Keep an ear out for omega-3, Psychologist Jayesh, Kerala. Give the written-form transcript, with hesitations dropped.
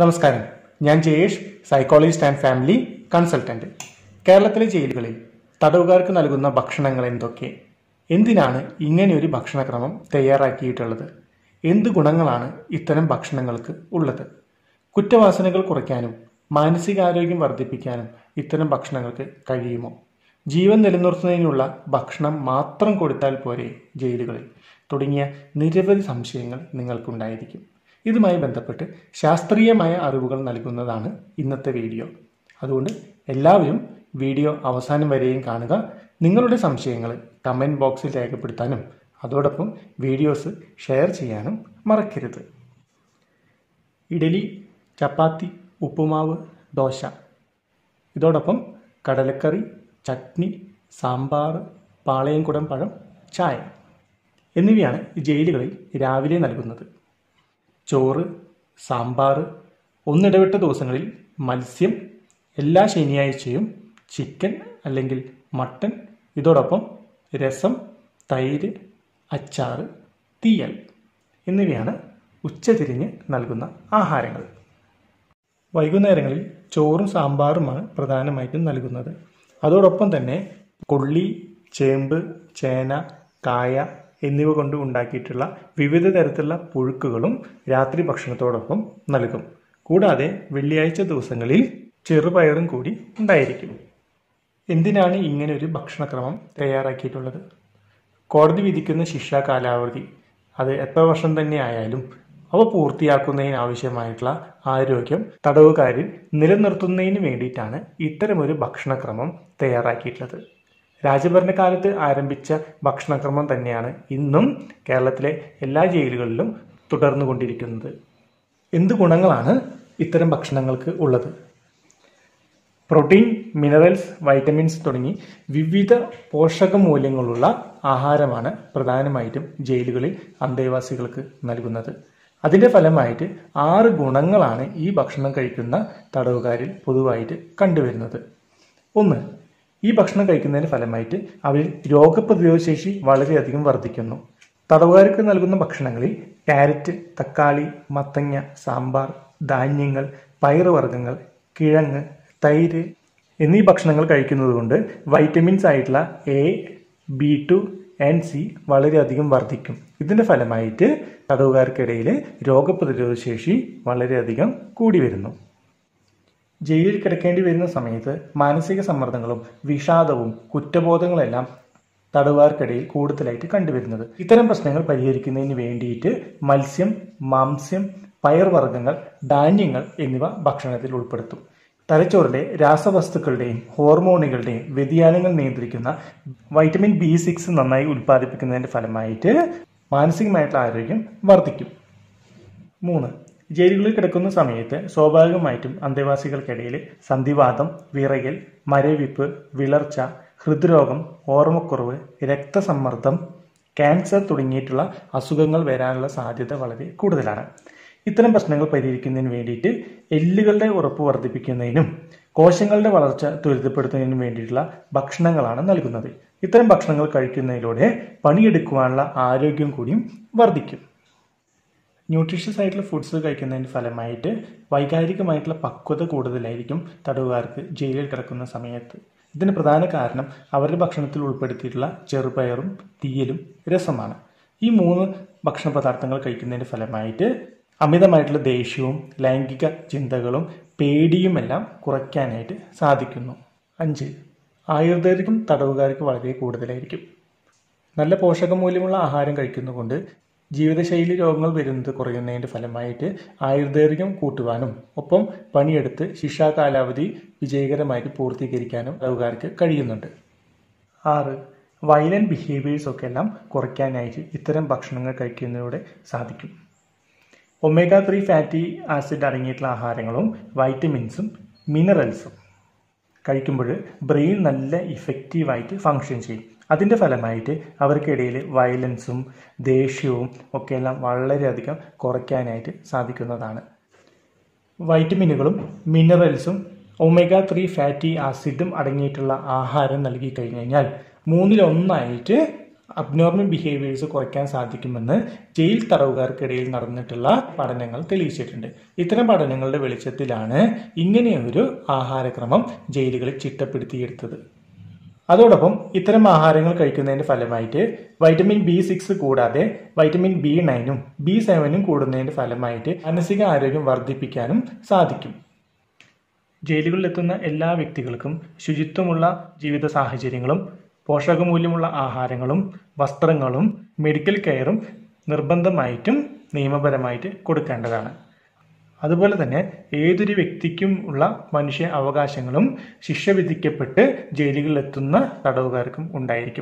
നമസ്കാരം, ഞാൻ Jayesh, psychologist and family consultant. കേരളത്തിലെ ജയിലുകളിൽ തടവുകാർക്ക് നൽകുന്ന ഭക്ഷണങ്ങൾ എന്തൊക്കെ? എന്തിനാണ് ഇങ്ങനെയൊരു ഭക്ഷണക്രമം തയ്യാറാക്കിയിട്ടുള്ളത്? എന്ത് ഗുണങ്ങളാണ് ഇത്തരം ഭക്ഷണങ്ങൾക്ക് ഉള്ളത്? കുറ്റവാസനകൾ കുറയ്ക്കാനും മാനസികാരോഗ്യം വർദ്ധിപ്പിക്കാനും ഇത്തരം ഭക്ഷണങ്ങൾക്ക് കഴിയുമോ? ജീവൻ നിലനിർത്തുന്നതിനുള്ള ഭക്ഷണം മാത്രം കൊടുത്താൽ പോരെ ജയിലുകളിൽ? തുടങ്ങിയ നിരവധി സംശയങ്ങൾ നിങ്ങൾക്കുണ്ടായിരിക്കും. ഇതുമായി ബന്ധപ്പെട്ട് ശാസ്ത്രീയമായ അറിവുകൾ നൽകുന്നതാണ് ഇന്നത്തെ വീഡിയോ. അതുകൊണ്ട് എല്ലാവരും വീഡിയോ അവസാനം വരെയും കാണുക. നിങ്ങളുടെ സംശയങ്ങൾ കമൻറ്റ് ബോക്സിൽ രേഖപ്പെടുത്താനും അതോടൊപ്പം വീഡിയോസ് ഷെയർ ചെയ്യാനും മറക്കരുത്. ഇഡലി, ചപ്പാത്തി, ഉപ്പുമാവ്, ദോശ, ഇതോടൊപ്പം കടലക്കറി, ചട്നി, സാമ്പാർ, പാളയംകുടം പഴം, ചായ എന്നിവയാണ് ജയിലുകളിൽ രാവിലെ നൽകുന്നത്. ചോറ്, സാമ്പാർ, ഒന്നിടവിട്ട ദിവസങ്ങളിൽ മത്സ്യം, എല്ലാ ശനിയാഴ്ചയും ചിക്കൻ അല്ലെങ്കിൽ മട്ടൻ, ഇതോടൊപ്പം രസം, തൈര്, അച്ചാറ്, തീയൽ എന്നിവയാണ് ഉച്ചതിരിഞ്ഞ് നൽകുന്ന ആഹാരങ്ങൾ. വൈകുന്നേരങ്ങളിൽ ചോറും സാമ്പാറുമാണ് പ്രധാനമായിട്ടും നൽകുന്നത്. അതോടൊപ്പം തന്നെ കൊള്ളി, ചേമ്പ്, ചേന, കായ എന്നിവ കൊണ്ട് ഉണ്ടാക്കിയിട്ടുള്ള വിവിധ തരത്തിലുള്ള പുഴുക്കുകളും രാത്രി ഭക്ഷണത്തോടൊപ്പം നൽകും. കൂടാതെ വെള്ളിയാഴ്ച ദിവസങ്ങളിൽ ചെറുപയറും കൂടി ഉണ്ടായിരിക്കും. എന്തിനാണ് ഇങ്ങനെ ഒരു ഭക്ഷണക്രമം തയ്യാറാക്കിയിട്ടുള്ളത്? കോടതി വിധിക്കുന്ന ശിക്ഷാ കാലാവധി, അത് എത്ര വർഷം തന്നെ ആയാലും, അവ പൂർത്തിയാക്കുന്നതിനാവശ്യമായിട്ടുള്ള ആരോഗ്യം തടവുകാരിൽ നിലനിർത്തുന്നതിന് വേണ്ടിയിട്ടാണ് ഇത്തരമൊരു ഭക്ഷണക്രമം തയ്യാറാക്കിയിട്ടുള്ളത്. രാജഭരണകാലത്ത് ആരംഭിച്ച ഭക്ഷണക്രമം തന്നെയാണ് ഇന്നും കേരളത്തിലെ എല്ലാ ജയിലുകളിലും തുടർന്നു കൊണ്ടിരിക്കുന്നത്. എന്ത് ഗുണങ്ങളാണ് ഇത്തരം ഭക്ഷണങ്ങൾക്ക് ഉള്ളത്? പ്രോട്ടീൻ, മിനറൽസ്, വൈറ്റമിൻസ് തുടങ്ങി വിവിധ പോഷക മൂല്യങ്ങളുള്ള ആഹാരമാണ് പ്രധാനമായിട്ടും ജയിലുകളിൽ അന്തേവാസികൾക്ക് നൽകുന്നത്. അതിൻ്റെ ഫലമായിട്ട് 6 ഗുണങ്ങളാണ് ഈ ഭക്ഷണം കഴിക്കുന്ന തടവുകാരിൽ പൊതുവായിട്ട് കണ്ടുവരുന്നത്. 1. ഈ ഭക്ഷണം കഴിക്കുന്നതിൻ്റെ ഫലമായിട്ട് അവരിൽ രോഗപ്രതിരോധശേഷി വളരെയധികം വർദ്ധിക്കുന്നു. തടവുകാർക്ക് നൽകുന്ന ഭക്ഷണങ്ങളിൽ ക്യാരറ്റ്, തക്കാളി, മത്തങ്ങ, സാമ്പാർ, ധാന്യങ്ങൾ, പയറുവർഗ്ഗങ്ങൾ, കിഴങ്ങ്, തൈര് എന്നീ ഭക്ഷണങ്ങൾ കഴിക്കുന്നത് കൊണ്ട് വൈറ്റമിൻസ് ആയിട്ടുള്ള A, B2, and C വളരെയധികം വർദ്ധിക്കും. ഇതിൻ്റെ ഫലമായിട്ട് തടവുകാർക്കിടയിൽ രോഗപ്രതിരോധശേഷി വളരെയധികം കൂടി വരുന്നു. ജയിലിൽ കിടക്കേണ്ടി വരുന്ന സമയത്ത് മാനസിക സമ്മർദ്ദങ്ങളും വിഷാദവും കുറ്റബോധങ്ങളെല്ലാം തടവുകാർക്കിടയിൽ കൂടുതലായിട്ട് കണ്ടുവരുന്നത്. ഇത്തരം പ്രശ്നങ്ങൾ പരിഹരിക്കുന്നതിന് വേണ്ടിയിട്ട് മത്സ്യം, മാംസ്യം, പയർവർഗ്ഗങ്ങൾ, ധാന്യങ്ങൾ എന്നിവ ഭക്ഷണത്തിൽ ഉൾപ്പെടുത്തും. തലച്ചോറിലെ രാസവസ്തുക്കളുടെയും ഹോർമോണുകളുടെയും വ്യതിയാനങ്ങൾ നിയന്ത്രിക്കുന്ന vitamin B6 നന്നായി ഉൽപ്പാദിപ്പിക്കുന്നതിൻ്റെ ഫലമായിട്ട് മാനസികമായിട്ടുള്ള ആരോഗ്യം വർദ്ധിക്കും. 3. ജയിലുകളിൽ കിടക്കുന്ന സമയത്ത് സ്വാഭാവികമായിട്ടും അന്തേവാസികൾക്കിടയിൽ സന്ധിവാതം, വിറയൽ, മരവിപ്പ്, വിളർച്ച, ഹൃദ്രോഗം, ഓർമ്മക്കുറവ്, രക്തസമ്മർദ്ദം, ക്യാൻസർ തുടങ്ങിയിട്ടുള്ള അസുഖങ്ങൾ വരാനുള്ള സാധ്യത വളരെ കൂടുതലാണ്. ഇത്തരം പ്രശ്നങ്ങൾ പരിഹരിക്കുന്നതിന് വേണ്ടിയിട്ട് എല്ലുകളുടെ ഉറപ്പ് വർദ്ധിപ്പിക്കുന്നതിനും കോശങ്ങളുടെ വളർച്ച ത്വരിതപ്പെടുത്തുന്നതിനും വേണ്ടിയിട്ടുള്ള ഭക്ഷണങ്ങളാണ് നൽകുന്നത്. ഇത്തരം ഭക്ഷണങ്ങൾ കഴിക്കുന്നതിലൂടെ പണിയെടുക്കുവാനുള്ള ആരോഗ്യം കൂടിയും വർദ്ധിക്കും. ന്യൂട്രീഷ്യസ് ആയിട്ടുള്ള ഫുഡ്സ് കഴിക്കുന്നതിൻ്റെ ഫലമായിട്ട് വൈകാരികമായിട്ടുള്ള പക്വത കൂടുതലായിരിക്കും തടവുകാർക്ക് ജയിലിൽ കിടക്കുന്ന സമയത്ത്. ഇതിന് പ്രധാന കാരണം അവരുടെ ഭക്ഷണത്തിൽ ഉൾപ്പെടുത്തിയിട്ടുള്ള ചെറുപയറും തീയലും രസമാണ്. ഈ 3 ഭക്ഷണ പദാർത്ഥങ്ങൾ കഴിക്കുന്നതിൻ്റെ ഫലമായിട്ട് അമിതമായിട്ടുള്ള ദേഷ്യവും ലൈംഗിക ചിന്തകളും പേടിയുമെല്ലാം കുറയ്ക്കാനായിട്ട് സാധിക്കുന്നു. 5. ആയുർദൈർഘ്യം തടവുകാർക്ക് വളരെ കൂടുതലായിരിക്കും. നല്ല പോഷകമൂല്യമുള്ള ആഹാരം കഴിക്കുന്നതുകൊണ്ട് ജീവിതശൈലി രോഗങ്ങൾ വരുന്നത് കുറയുന്നതിൻ്റെ ഫലമായിട്ട് ആയുർദൈർഘ്യം കൂട്ടുവാനും ഒപ്പം പണിയെടുത്ത് ശിക്ഷാ കാലാവധി വിജയകരമായിട്ട് പൂർത്തീകരിക്കാനും തടവുകാർക്ക് കഴിയുന്നുണ്ട്. 6. വയലന്റ് ബിഹേവിയേഴ്സൊക്കെ എല്ലാം കുറയ്ക്കാനായിട്ട് ഇത്തരം ഭക്ഷണങ്ങൾ കഴിക്കുന്നതിലൂടെ സാധിക്കും. omega-3 ഫാറ്റി ആസിഡ് അടങ്ങിയിട്ടുള്ള ആഹാരങ്ങളും വൈറ്റമിൻസും മിനറൽസും കഴിക്കുമ്പോൾ ബ്രെയിൻ നല്ല ഇഫക്റ്റീവായിട്ട് ഫങ്ഷൻ ചെയ്യും. അതിൻ്റെ ഫലമായിട്ട് അവർക്കിടയിൽ വയലൻസും ദേഷ്യവും ഒക്കെ എല്ലാം വളരെയധികം കുറയ്ക്കാനായിട്ട് സാധിക്കുന്നതാണ്. വൈറ്റമിനുകളും മിനറൽസും omega-3 ഫാറ്റി ആസിഡും അടങ്ങിയിട്ടുള്ള ആഹാരം നൽകി കഴിഞ്ഞു കഴിഞ്ഞാൽ 1/3 ആയിട്ട് അബ്നോർമൽ ബിഹേവിയേഴ്സ് കുറയ്ക്കാൻ സാധിക്കുമെന്ന് ജയിൽ തടവുകാർക്കിടയിൽ നടന്നിട്ടുള്ള പഠനങ്ങൾ തെളിയിച്ചിട്ടുണ്ട്. ഇത്തരം പഠനങ്ങളുടെ വെളിച്ചത്തിലാണ് ഇങ്ങനെയൊരു ആഹാരക്രമം ജയിലുകളിൽ ചിട്ടപ്പെടുത്തിയെടുത്തത്. അതോടൊപ്പം ഇത്തരം ആഹാരങ്ങൾ കഴിക്കുന്നതിൻ്റെ ഫലമായിട്ട് വൈറ്റമിൻ B6 കൂടാതെ വൈറ്റമിൻ B9 B7 കൂടുന്നതിൻ്റെ ഫലമായിട്ട് മാനസിക ആരോഗ്യം വർദ്ധിപ്പിക്കാനും സാധിക്കും. ജയിലുകളിലെത്തുന്ന എല്ലാ വ്യക്തികൾക്കും ശുചിത്വമുള്ള ജീവിത സാഹചര്യങ്ങളും പോഷകമൂല്യമുള്ള ആഹാരങ്ങളും വസ്ത്രങ്ങളും മെഡിക്കൽ കെയറും നിർബന്ധമായിട്ടും നിയമപരമായിട്ട് കൊടുക്കേണ്ടതാണ്. അതുപോലെ തന്നെ ഏതൊരു വ്യക്തിക്കും ഉള്ള മനുഷ്യ അവകാശങ്ങളും ശിക്ഷ വിധിക്കപ്പെട്ട് ജയിലുകളിലെത്തുന്ന തടവുകാർക്കും ഉണ്ടായിരിക്കും.